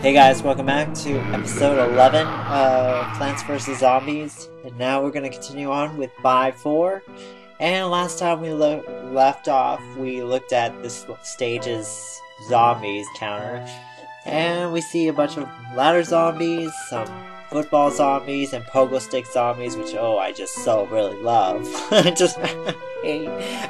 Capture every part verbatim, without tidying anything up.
Hey guys, welcome back to episode eleven of Plants versus. Zombies, and now we're going to continue on with by four, and last time we left off, we looked at this stage's zombies counter, and we see a bunch of ladder zombies, some football zombies, and pogo stick zombies, which, oh, I just so really love. I just I hate,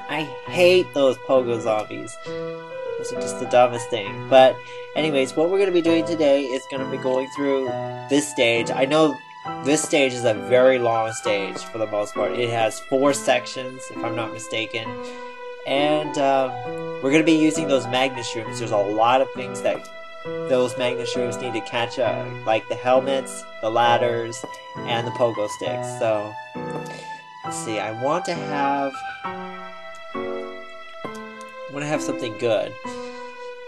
I hate those pogo zombies. Those are just the dumbest thing. But anyways, what we're going to be doing today is going to be going through this stage. I know this stage is a very long stage for the most part. It has four sections, if I'm not mistaken. And um, we're going to be using those magnet shrooms. There's a lot of things that those magnet shrooms need to catch up, like the helmets, the ladders, and the pogo sticks. So, let's see. I want to have... I want to have something good.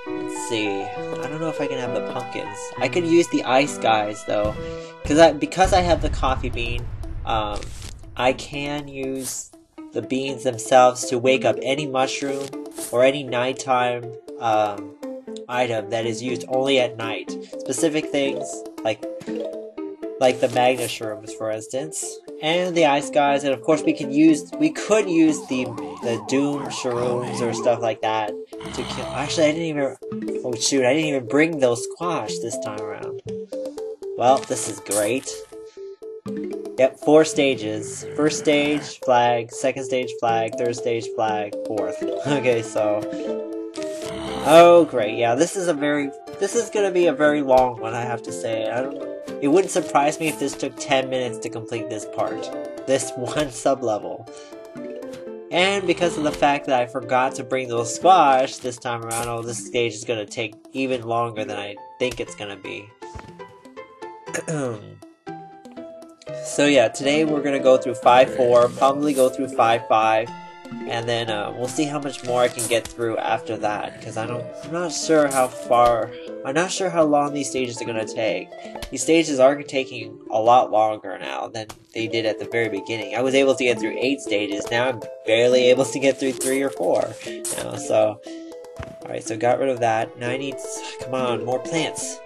Let's see. I don't know if I can have the pumpkins. I could use the ice guys though, because I because I have the coffee bean. Um, I can use the beans themselves to wake up any mushroom or any nighttime um, item that is used only at night. Specific things like like the magnet shrooms, for instance, and the ice guys, and of course we can use we could use the. The Doom Shrooms or stuff like that to kill. Actually, I didn't even. Oh shoot! I didn't even bring those squash this time around. Well, this is great. Yep, four stages. First stage flag. Second stage flag. Third stage flag. Fourth. Okay, so. Oh great! Yeah, this is a very. This is gonna be a very long one, I have to say. I don't. It wouldn't surprise me if this took ten minutes to complete this part. This one sub level. And because of the fact that I forgot to bring those squash this time around, oh, this stage is going to take even longer than I think it's going to be. So yeah, today we're going to go through five four, probably go through five five, and then uh, we'll see how much more I can get through after that, because I don't, I'm not sure how far, I'm not sure how long these stages are going to take. These stages are taking a lot longer now than they did at the very beginning. I was able to get through eight stages, now I'm barely able to get through three or four. You know, so, alright, so got rid of that. Now I need, come on, more plants.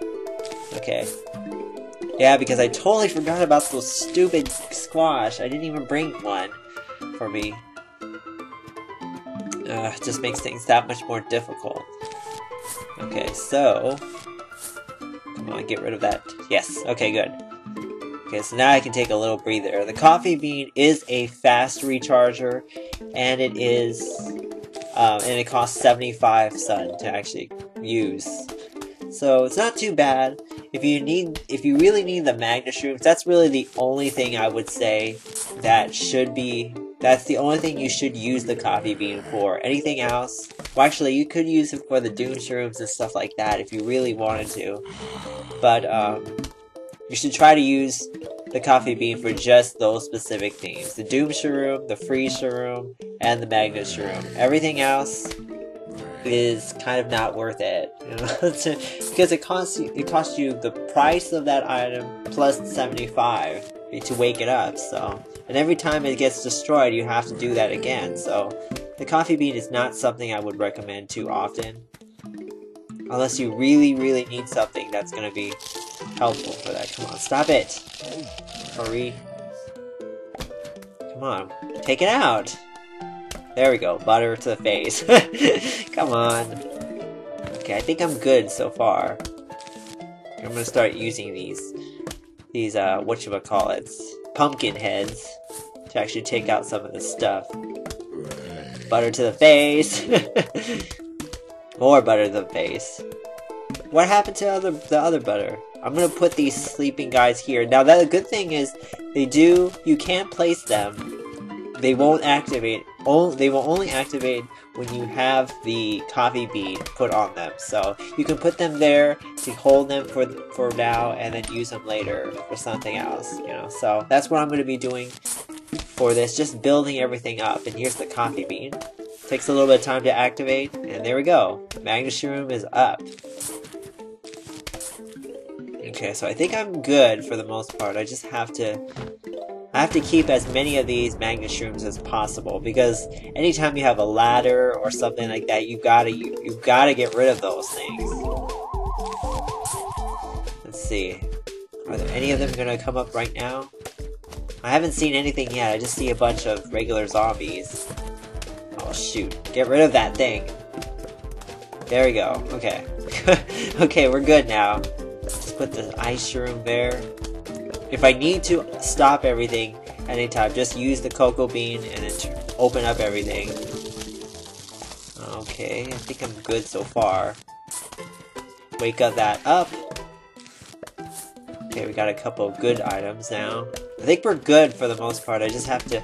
Okay. Yeah, because I totally forgot about those stupid squash. I didn't even bring one for me. Uh, it just makes things that much more difficult. Okay, so... Come on, get rid of that. Yes, okay, good. Okay, so now I can take a little breather. The coffee bean is a fast recharger, and it is... Um, and it costs seventy-five sun to actually use. So, it's not too bad. If you need, if you really need the magnet shrooms, that's really the only thing I would say that should be... That's the only thing you should use the coffee bean for. Anything else? Well, actually, you could use it for the Doom Shrooms and stuff like that if you really wanted to. But, um, you should try to use the coffee bean for just those specific things. The Doom Shroom, the Freeze Shroom, and the Magnet Shroom. Everything else is kind of not worth it. You know? Because it costs you, it costs you the price of that item plus seventy-five to wake it up, so... And every time it gets destroyed, you have to do that again, so... The coffee bean is not something I would recommend too often. Unless you really, really need something that's gonna be helpful for that. Come on, stop it! Hurry. Come on, take it out! There we go, butter to the face. Come on. Okay, I think I'm good so far. I'm gonna start using these. These, uh, whatchamacallits. Pumpkin heads to actually take out some of this stuff. Butter to the face. More butter to the face. What happened to other the other butter? I'm gonna put these sleeping guys here. Now that the good thing is they do you can place them. They won't activate only they will only activate when you have the coffee bean put on them. So you can put them there to hold them for for now and then use them later for something else, you know. So that's what I'm going to be doing for this, just building everything up. And here's the coffee bean. Takes a little bit of time to activate, and there we go. Magnet Shroom is up. Okay, so I think I'm good for the most part. I just have to I have to keep as many of these magnet shrooms as possible, because anytime you have a ladder or something like that, you gotta you, you gotta get rid of those things. see. Are there any of them gonna come up right now? I haven't seen anything yet, I just see a bunch of regular zombies. Oh shoot, get rid of that thing! There we go, okay. Okay, we're good now. Let's put the ice shroom there. If I need to stop everything at any time, just use the cocoa bean and it open up everything. Okay, I think I'm good so far. Wake up that up. Okay, we got a couple of good items now. I think we're good for the most part. I just have to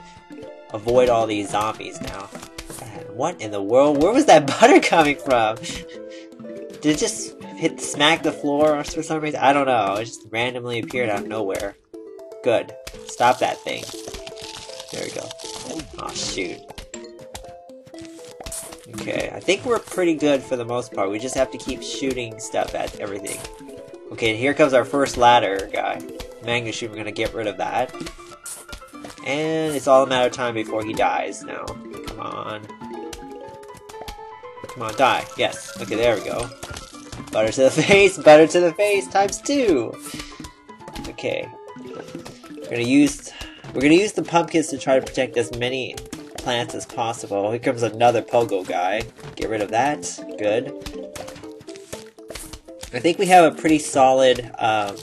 avoid all these zombies now. Man, what in the world? Where was that butter coming from? Did it just hit smack the floor for some reason? I don't know. It just randomly appeared out of nowhere. Good. Stop that thing. There we go. Oh shoot. Okay, I think we're pretty good for the most part. We just have to keep shooting stuff at everything. Okay, and here comes our first ladder guy. Magnet shroom, we're gonna get rid of that. And it's all a matter of time before he dies now. Come on. Come on, die. Yes. Okay, there we go. Butter to the face, butter to the face, times two! Okay. We're gonna use we're gonna use the pumpkins to try to protect as many plants as possible. Here comes another pogo guy. Get rid of that. Good. I think we have a pretty solid um,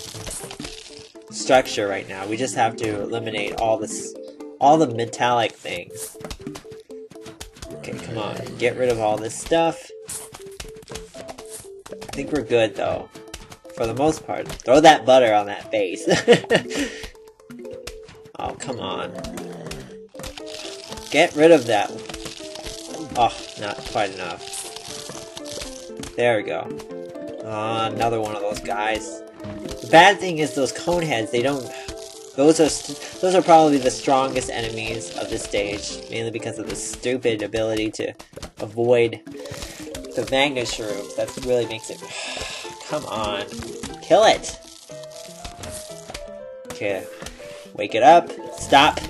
structure right now. We just have to eliminate all this, all the metallic things. Okay, come on, get rid of all this stuff. I think we're good though, for the most part. Throw that butter on that face. Oh, come on. Get rid of that. Oh, not quite enough. There we go. Ah, uh, another one of those guys. The bad thing is those coneheads, they don't... Those are st those are probably the strongest enemies of this stage, mainly because of the stupid ability to avoid the magnet shroom. That really makes it... Come on. Kill it! Okay. Wake it up. Stop.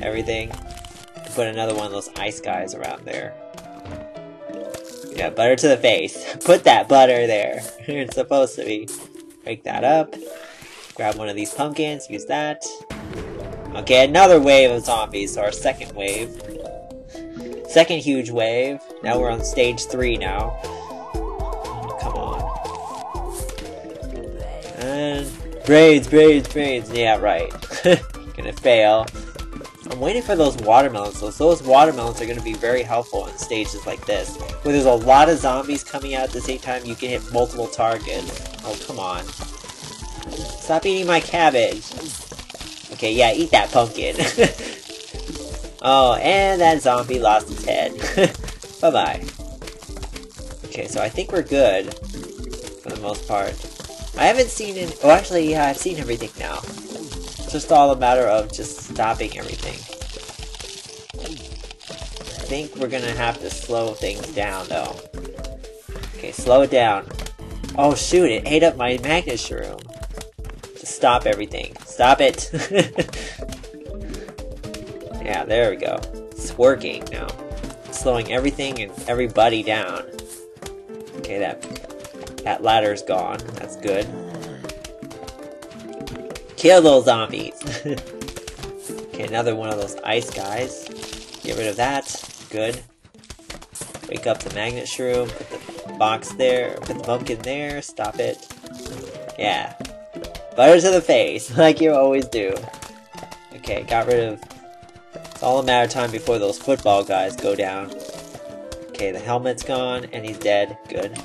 Everything. Put another one of those ice guys around there. Yeah, butter to the face. Put that butter there. It's supposed to be. Break that up. Grab one of these pumpkins. Use that. Okay, another wave of zombies. So our second wave. Second huge wave. Now we're on stage three now. Come on. And braids, braids, braids. Yeah, right. Gonna fail. I'm waiting for those watermelons, so those watermelons are going to be very helpful in stages like this. Where there's a lot of zombies coming out at the same time, you can hit multiple targets. Oh, come on. Stop eating my cabbage! Okay, yeah, eat that pumpkin. Oh, and that zombie lost his head. Bye-bye. Okay, so I think we're good. For the most part. I haven't seen any- oh, actually, yeah, I've seen everything now. It's just all a matter of just stopping everything. I think we're gonna have to slow things down though. Okay, slow it down. Oh shoot, it ate up my magnet shroom. Just stop everything. Stop it! Yeah, there we go. It's working now. Slowing everything and everybody down. Okay, that, that ladder's gone. That's good. Kill those zombies! Okay, another one of those ice guys. Get rid of that. Good. Wake up the magnet shroom. Put the box there. Put the pumpkin there. Stop it. Yeah. Butter to the face, like you always do. Okay, got rid of... It's all a matter of time before those football guys go down. Okay, the helmet's gone, and he's dead. Good.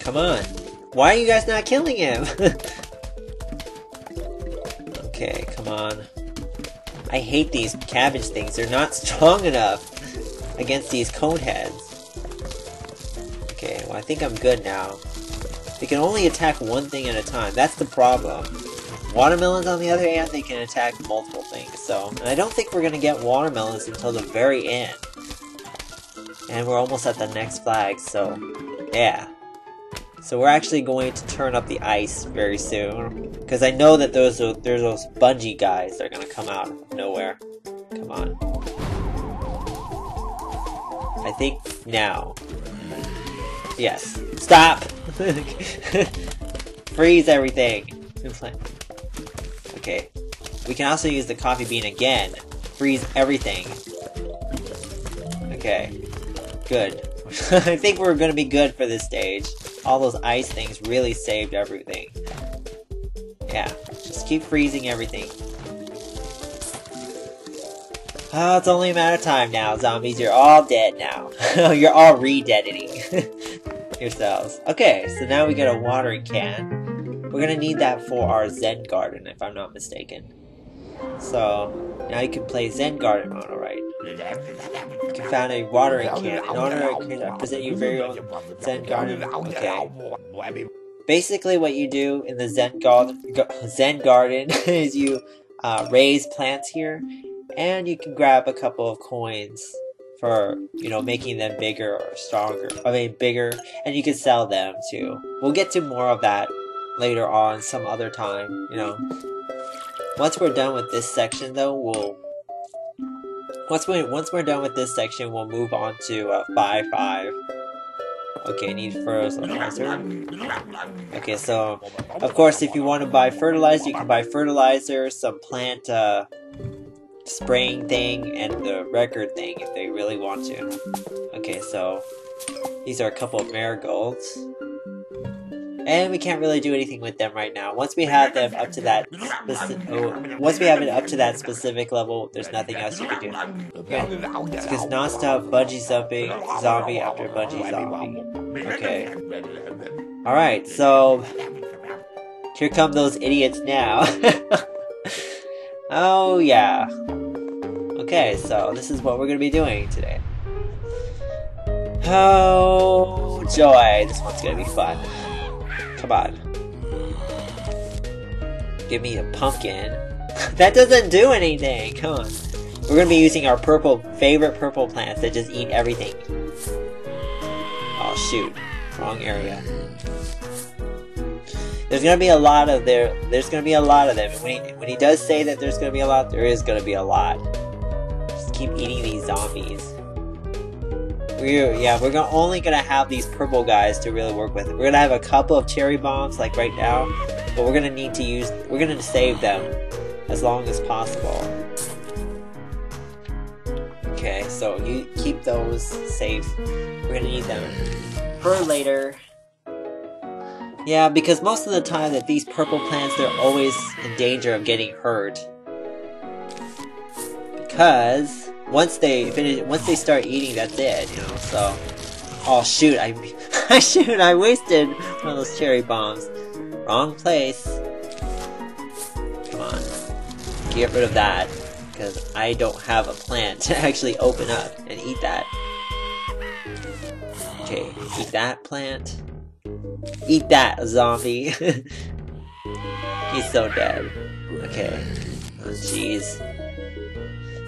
Come on. Why are you guys not killing him? Okay, come on. I hate these cabbage things. They're not strong enough against these coneheads. Okay, well I think I'm good now. They can only attack one thing at a time. That's the problem. Watermelons on the other hand, they can attack multiple things. So, and I don't think we're gonna get watermelons until the very end. And we're almost at the next flag, so yeah. So we're actually going to turn up the ice very soon. Because I know that those there's those bungee guys that are going to come out of nowhere. Come on. I think now. Yes. Stop! Freeze everything! Okay. We can also use the coffee bean again. Freeze everything. Okay. Good. I think we're gonna be good for this stage. All those ice things really saved everything. Yeah. Just keep freezing everything. Oh, it's only a matter of time now, zombies. You're all dead now. You're all re-deadening yourselves. Okay, so now we got a watering can. We're gonna need that for our Zen Garden, if I'm not mistaken. So, now you can play Zen Garden mode, alright? You can found a watering can. In order to present your very own Zen Garden. Okay. Basically, what you do in the Zen, Gar Zen Garden is you uh, raise plants here. And you can grab a couple of coins for, you know, making them bigger or stronger. I mean, bigger. And you can sell them, too. We'll get to more of that later on some other time, you know. Once we're done with this section, though, we'll... Once, we, once we're done with this section, we'll move on to uh, five five. Okay, need fertilizer. Okay, so, of course, if you want to buy fertilizer, you can buy fertilizer, some plant, uh... spraying thing and the record thing if they really want to. Okay, so these are a couple of marigolds. And we can't really do anything with them right now. Once we have them up to that specific oh, once we have it up to that specific level, there's nothing else you can do. Okay. Because non-stop bungee zombie zombie after bungee zombie. Okay. Alright, so here come those idiots now. Oh, yeah. Okay, so this is what we're gonna be doing today. Oh, joy. This one's gonna be fun. Come on. Give me a pumpkin. That doesn't do anything. Come on. We're gonna be using our purple, favorite purple plants that just eat everything. Oh, shoot. Wrong area. There's gonna be a lot of there. There's gonna be a lot of them. And when he when he does say that there's gonna be a lot, there is gonna be a lot. Just keep eating these zombies. We yeah, we're gonna, only gonna have these purple guys to really work with. We're gonna have a couple of cherry bombs like right now, but we're gonna need to use. We're gonna save them as long as possible. Okay, so you keep those safe. We're gonna need them for later. Yeah, because most of the time that these purple plants, they're always in danger of getting hurt. Because once they finish, once they start eating, that's it, you know. So, oh shoot, I, I shoot, I wasted one of those cherry bombs. Wrong place. Come on, get rid of that, because I don't have a plant to actually open up and eat that. Okay, eat that plant. Eat that, zombie. He's so dead. Okay. Oh, jeez.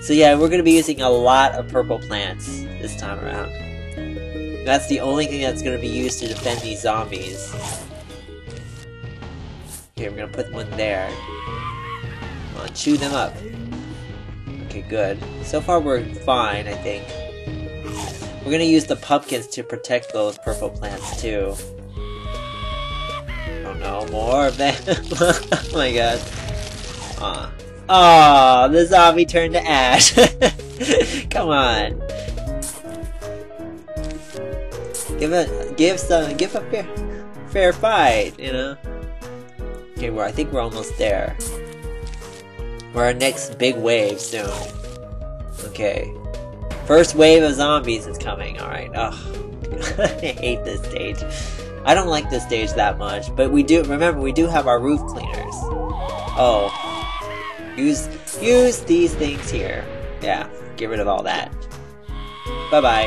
So yeah, we're gonna be using a lot of purple plants this time around. That's the only thing that's gonna be used to defend these zombies. Okay, we're gonna put one there. Come on, chew them up. Okay, good. So far we're fine, I think. We're gonna use the pumpkins to protect those purple plants, too. No more of them. Oh my god. Aw. Aw, the zombie turned to ash. Come on. Give a give some give a fair fair fight, you know? Okay, well I think we're almost there. We're our next big wave soon. Okay. First wave of zombies is coming, alright. Ugh. I hate this stage. I don't like this stage that much, but we do remember we do have our roof cleaners. Oh, use use these things here. Yeah, get rid of all that. Bye bye.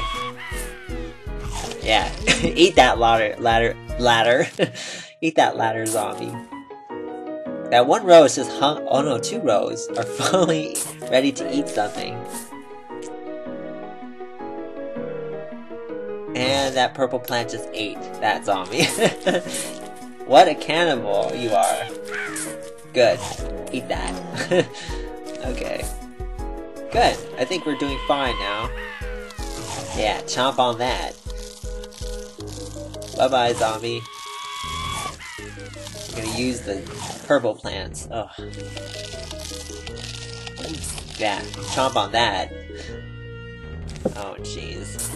Yeah, eat that ladder ladder ladder. Eat that ladder zombie. That one row is just hung. Oh no, two rows are finally ready to eat something. And that purple plant just ate that zombie. What a cannibal you are. Good. Eat that. Okay. Good. I think we're doing fine now. Yeah, chomp on that. Bye bye, zombie. I'm gonna use the purple plants. Ugh. Yeah, chomp on that. Oh, jeez.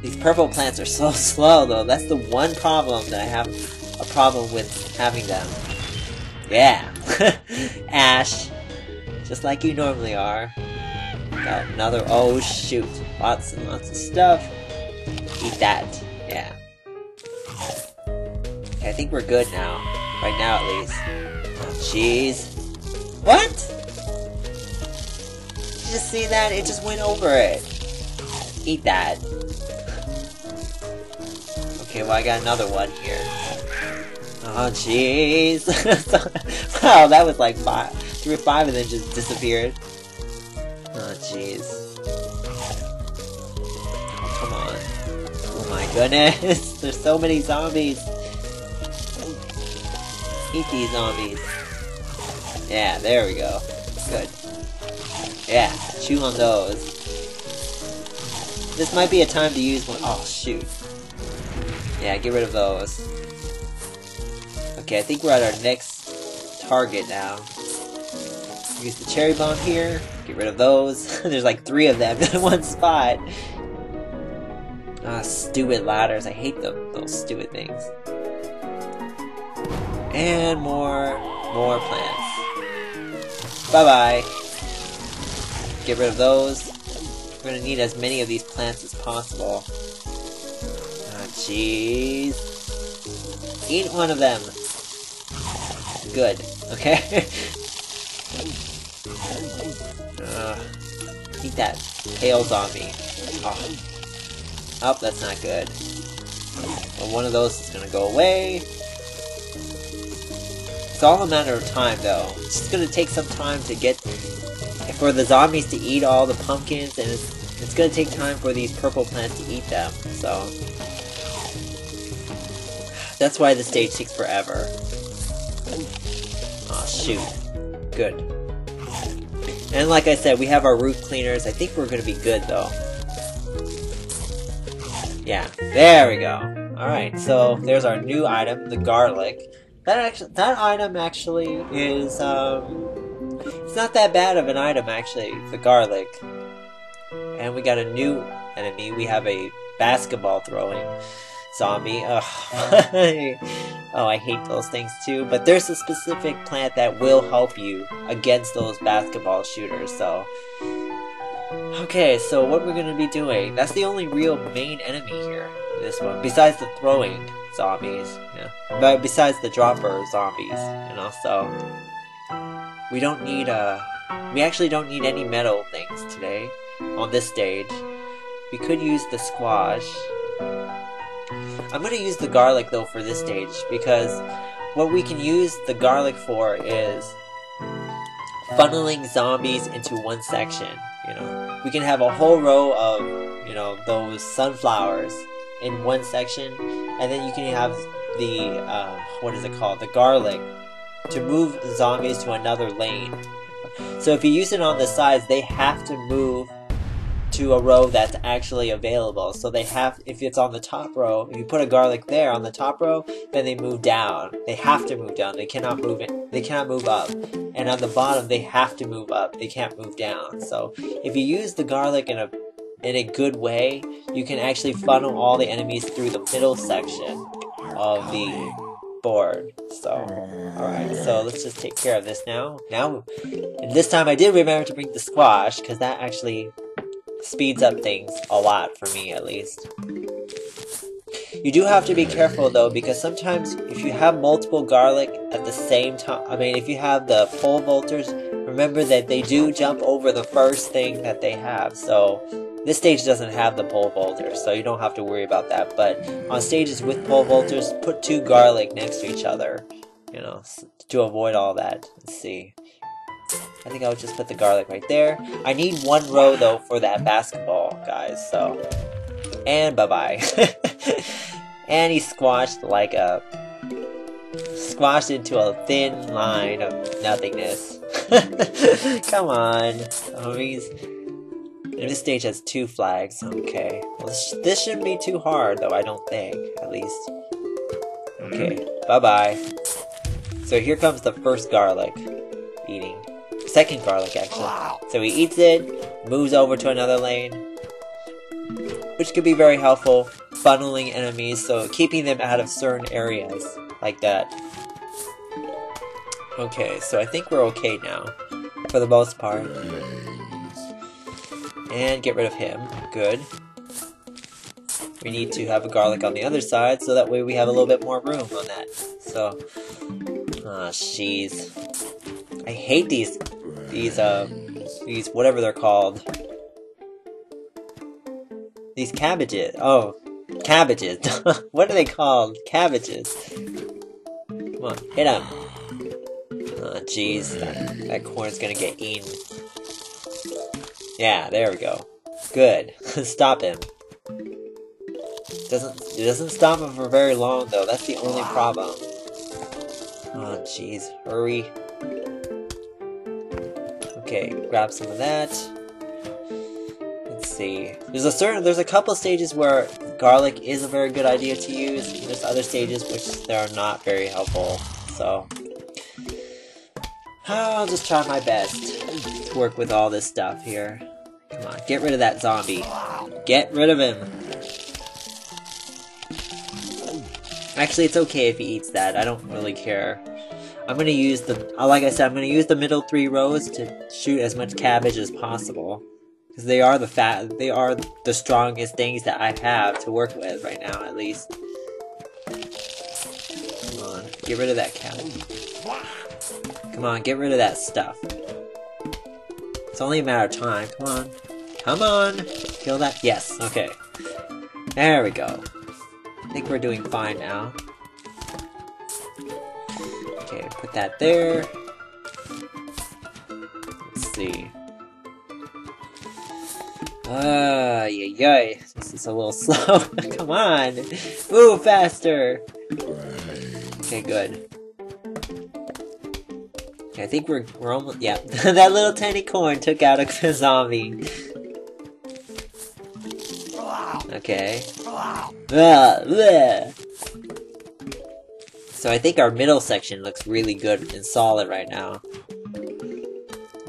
These purple plants are so slow, though. That's the one problem that I have a problem with having them. Yeah. Ash. Just like you normally are. Got another. Oh, shoot. Lots and lots of stuff. Eat that. Yeah. Okay, I think we're good now. Right now, at least. Oh, jeez. What? Did you just see that? It just went over it. Eat that. Okay, well, I got another one here. Oh, jeez. Wow, that was like five, three or five, and then just disappeared. Oh, jeez. Oh, come on. Oh, my goodness. There's so many zombies. Eat these zombies. Yeah, there we go. Good. Yeah, chew on those. This might be a time to use one. Oh, shoot. Yeah, get rid of those. Okay, I think we're at our next target now. Use the cherry bomb here. Get rid of those. There's like three of them in one spot. Ah, stupid ladders. I hate them. Those stupid things. And more, more plants. Bye-bye. Get rid of those. We're gonna need as many of these plants as possible. Ah, jeez. Eat one of them. Good. Okay. Uh, eat that pale zombie. Oh. Oh, that's not good. Well, one of those is gonna go away. It's all a matter of time, though. It's just gonna take some time to get for the zombies to eat all the pumpkins, and it's, it's gonna take time for these purple plants to eat them. So that's why the stage takes forever. Oh, shoot. Good. And like I said, we have our roof cleaners. I think we're gonna be good, though. Yeah, there we go. Alright, so there's our new item, the garlic. That actually, that item actually is, um, it's not that bad of an item, actually, the garlic. And we got a new enemy. We have a basketball throwing zombie. Ugh. Oh, I hate those things too. But there's a specific plant that will help you against those basketball shooters, so... Okay, so what we're gonna be doing... That's the only real main enemy here. This one. Besides the throwing zombies. Yeah. But besides the dropper zombies. And also... We don't need, uh... We actually don't need any metal things today. On this stage. We could use the squash. I'm gonna use the garlic, though, for this stage. Because what we can use the garlic for is... funneling zombies into one section. You know, we can have a whole row of, you know, those sunflowers in one section. And then you can have the, uh... what is it called? The garlic. To move zombies to another lane. So if you use it on the sides, they have to move to a row that's actually available. So they have, if it's on the top row, if you put a garlic there on the top row, then they move down. They have to move down. They cannot move it. They cannot move up. And on the bottom, they have to move up. They can't move down. So if you use the garlic in a in a good way, you can actually funnel all the enemies through the middle section of the board. So, alright, so let's just take care of this now. Now, and this time I did remember to bring the squash, because that actually speeds up things a lot, for me at least. You do have to be careful, though, because sometimes if you have multiple garlic at the same time, I mean, if you have the pole vaulters, remember that they do jump over the first thing that they have, so... This stage doesn't have the pole vaulters, so you don't have to worry about that, but on stages with pole vaulters, put two garlic next to each other, you know, to avoid all that. Let's see. I think I would just put the garlic right there. I need one row, though, for that basketball, guys, so... And bye-bye. And he squashed like a... Squashed into a thin line of nothingness. Come on, homies. And this stage has two flags, okay. Well, this, sh this shouldn't be too hard, though, I don't think, at least. Okay, bye-bye. So here comes the first garlic eating. Second garlic, actually. So he eats it, moves over to another lane, which could be very helpful, funneling enemies, so keeping them out of certain areas, like that. Okay, so I think we're okay now, for the most part. And get rid of him. Good. We need to have a garlic on the other side, so that way we have a little bit more room on that. So, ah, oh, jeez. I hate these, these, uh, these, whatever they're called. These cabbages. Oh, cabbages. What are they called? Cabbages. Come on, hit him. Oh, jeez. That, that corn's gonna get eaten. Yeah, there we go. Good. Stop him. Doesn't it doesn't stop him for very long though? That's the only problem. Oh jeez, hurry. Okay, grab some of that. Let's see. There's a certain there's a couple of stages where garlic is a very good idea to use. And there's other stages which they are not very helpful. So I'll just try my best to work with all this stuff here. Come on, get rid of that zombie. Get rid of him. Actually, it's okay if he eats that. I don't really care. I'm gonna use the... Like I said, I'm gonna use the middle three rows to shoot as much cabbage as possible. Because they are the fat... They are the strongest things that I have to work with right now, at least. Come on. Get rid of that cabbage. Come on, get rid of that stuff. It's only a matter of time. Come on. Come on! Kill that... Yes, okay. There we go. I think we're doing fine now. Okay, put that there. Let's see. Ah, uh, yay, yay. This is a little slow. Come on! Move faster! Okay, good. Okay, I think we're, we're almost... Yeah, that little tiny corn took out a zombie. Okay. So I think our middle section looks really good and solid right now.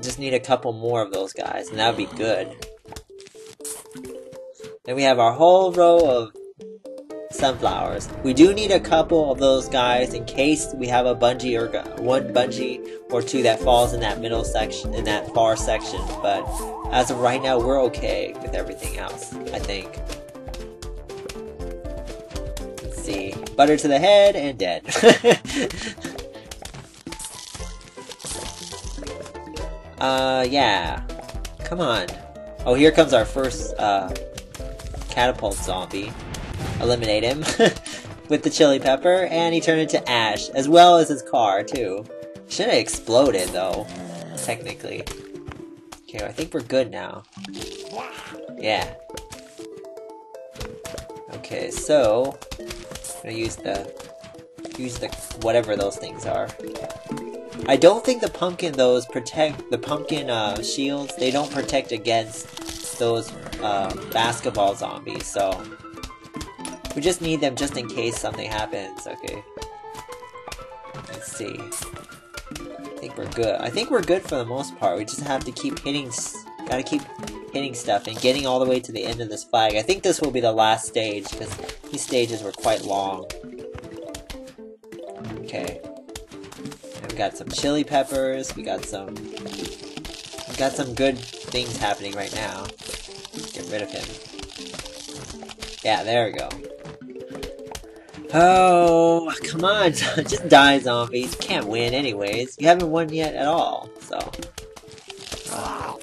Just need a couple more of those guys, and that would be good. Then we have our whole row of sunflowers. We do need a couple of those guys in case we have a bungee or one bungee or two that falls in that middle section, in that far section. But as of right now, we're okay with everything else, I think. See. Butter to the head and dead. uh, yeah. Come on. Oh, here comes our first uh, catapult zombie. Eliminate him with the chili pepper, and he turned into ash, as well as his car, too. Should have exploded, though, technically. Okay, I think we're good now. Yeah. Okay, so. I'm gonna use the, use the, whatever those things are. I don't think the pumpkin, those protect, the pumpkin uh, shields, they don't protect against those uh, basketball zombies, so we just need them just in case something happens, okay. Let's see. I think we're good. I think we're good for the most part. We just have to keep hitting, gotta keep hitting stuff and getting all the way to the end of this flag. I think this will be the last stage, because these stages were quite long. Okay. And we got some chili peppers, we got some... We got some good things happening right now. Get rid of him. Yeah, there we go. Oh, come on! Just die, zombies! You can't win anyways. You haven't won yet at all, so... Oh.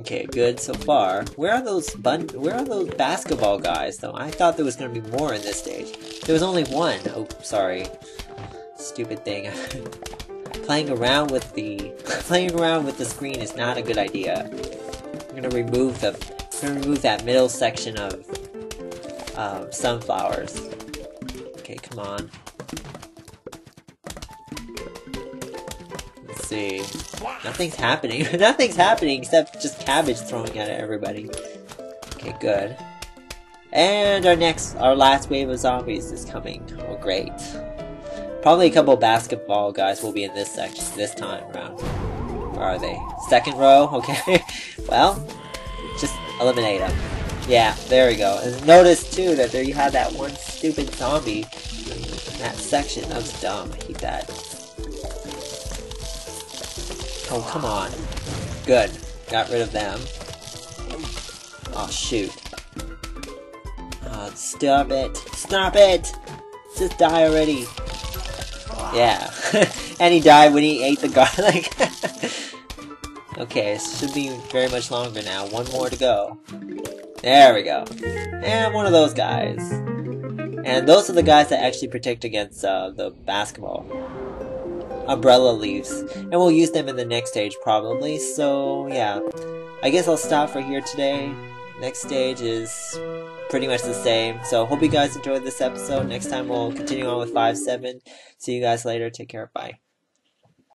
Okay, good so far. Where are those bun- Where are those basketball guys, though? I thought there was gonna be more in this stage. There was only one. Oh, sorry. Stupid thing. Playing around with the- Playing around with the screen is not a good idea. I'm gonna remove the- I'm gonna remove that middle section of um, sunflowers. Okay, come on. See. Nothing's happening. Nothing's happening except just cabbage throwing at everybody. Okay, good. And our next, our last wave of zombies is coming. great. Probably a couple basketball guys will be in this section this time around. Where are they? Second row? Okay. Well, just eliminate them. Yeah, there we go. And notice too that there you have that one stupid zombie in that section. That was dumb. I hate that. Oh, come on. Good. Got rid of them. Oh, shoot. Oh, stop it. Stop it! Just die already. Yeah. And he died when he ate the garlic. Okay, it should be very much longer now. One more to go. There we go. And one of those guys. And those are the guys that actually protect against uh, the basketball. Umbrella leaves. And we'll use them in the next stage probably. So, yeah. I guess I'll stop for here today. Next stage is pretty much the same. So, hope you guys enjoyed this episode. Next time we'll continue on with five seven. See you guys later. Take care. Bye.